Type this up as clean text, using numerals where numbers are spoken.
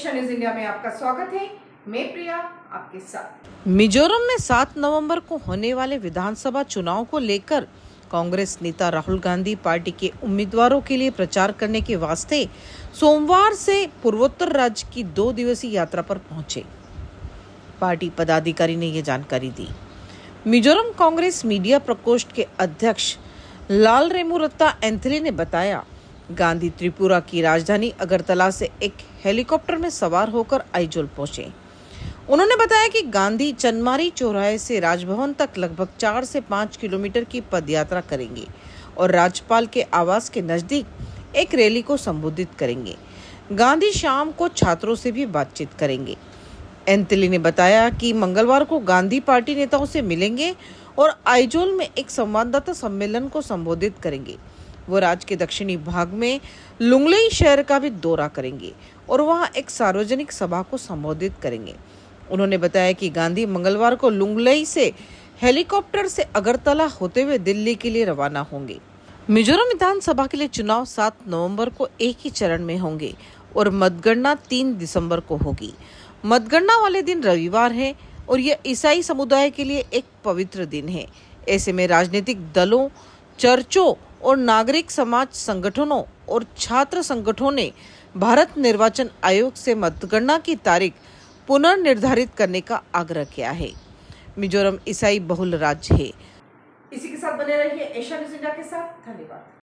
Asian news India में आपका स्वागत है। मैं प्रिया आपके साथ। मिजोरम में 7 नवंबर को होने वाले विधानसभा चुनाव को लेकर कांग्रेस नेता राहुल गांधी पार्टी के उम्मीदवारों के लिए प्रचार करने के वास्ते सोमवार से पूर्वोत्तर राज्य की 2 दिवसीय यात्रा पर पहुंचे। पार्टी पदाधिकारी ने ये जानकारी दी। मिजोरम कांग्रेस मीडिया प्रकोष्ठ के अध्यक्ष लाल रेम एंथली ने बताया, गांधी त्रिपुरा की राजधानी अगरतला से एक हेलीकॉप्टर में सवार होकर आईजोल पहुंचे। उन्होंने बताया कि गांधी चन्मारी चोराय से राजभवन तक लगभग 4 से 5 किलोमीटर की पदयात्रा करेंगे और राज्यपाल के आवास के नजदीक एक रैली को संबोधित करेंगे। गांधी शाम को छात्रों से भी बातचीत करेंगे। एंथली ने बताया कि मंगलवार को गांधी पार्टी नेताओं से मिलेंगे और आईजोल में एक संवाददाता सम्मेलन को संबोधित करेंगे। वो राज्य के दक्षिणी भाग में लुंगलेई शहर का भी दौरा करेंगे और वहां एक सार्वजनिक सभा को संबोधित करेंगे। उन्होंने बताया कि गांधी मंगलवार को लुंगलेई से हेलीकॉप्टर से अगरतला होते हुए दिल्ली के लिए रवाना होंगे। मिजोरम विधानसभा के लिए चुनाव 7 नवंबर को एक ही चरण में होंगे और मतगणना 3 दिसंबर को होगी। मतगणना वाले दिन रविवार है और यह ईसाई समुदाय के लिए एक पवित्र दिन है। ऐसे में राजनीतिक दलों, चर्चों और नागरिक समाज संगठनों और छात्र संगठनों ने भारत निर्वाचन आयोग से मतगणना की तारीख पुनर्निर्धारित करने का आग्रह किया है। मिजोरम ईसाई बहुल राज्य है। इसी के साथ बने रहिए एशियन न्यूज इंडिया के साथ। धन्यवाद।